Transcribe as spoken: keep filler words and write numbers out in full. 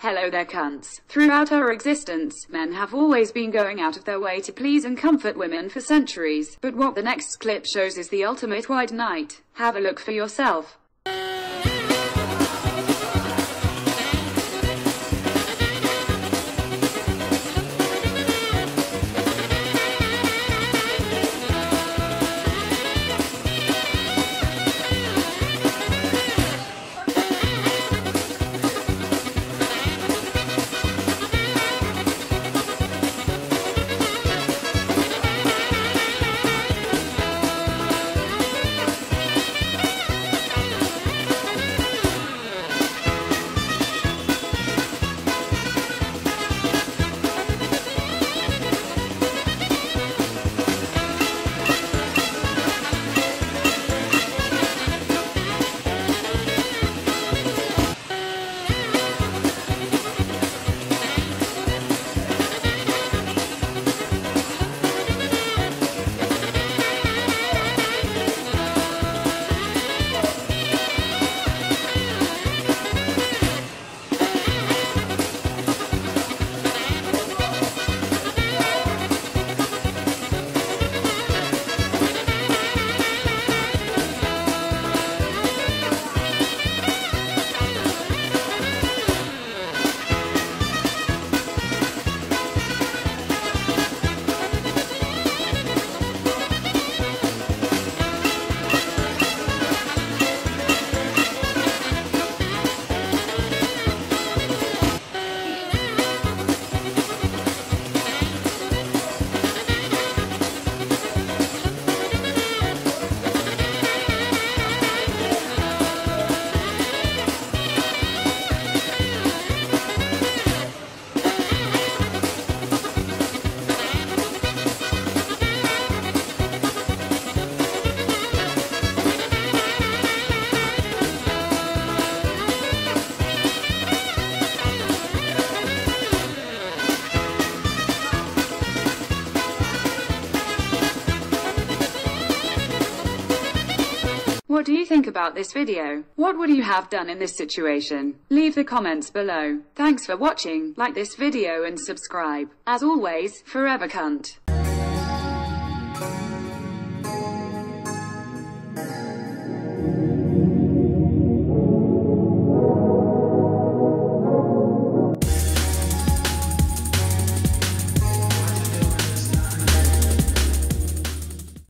Hello there, cunts. Throughout our existence, men have always been going out of their way to please and comfort women for centuries, but what the next clip shows is the ultimate white knight. Have a look for yourself. What do you think about this video? What would you have done in this situation? Leave the comments below. Thanks for watching, like this video and subscribe. As always, Forever Cunt.